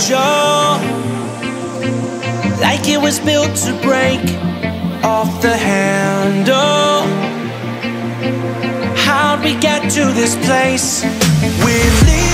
jaw, like it was built to break off the handle. How'd we get to this place? We're leaving.